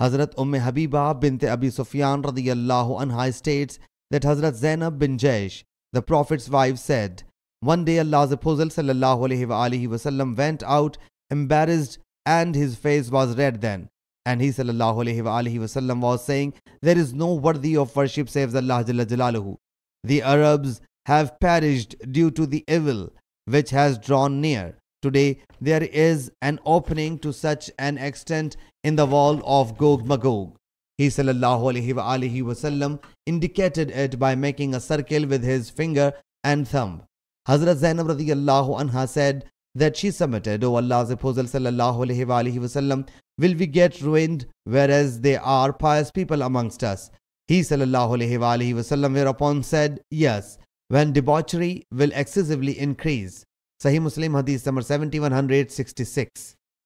Hazrat Umm-e Habiba bint-e Abi Sufyan radiyallahu anha states that Hazrat Zainab bin Jaish, the Prophet's wife, said, "One day Allah's apostle sallallahu alayhi wa sallam went out embarrassed, and his face was red then. And he sallallahu alayhi wa sallam was saying, 'There is no worthy of worship save Allah jalla jalaluhu. The Arabs have perished due to the evil which has drawn near. Today there is an opening to such an extent in the wall of Gog Magog.' He sallallahu alayhi wa sallam indicated it by making a circle with his finger and thumb. Hazrat Zainab radiyallahu anha said that she submitted, 'O Allah's apostle sallallahu alayhi wa sallam, will we get ruined whereas there are pious people amongst us?' He sallallahu alayhi wa sallam whereupon said, 'Yes, when debauchery will excessively increase.'" Sahih Muslim Hadith number 7166.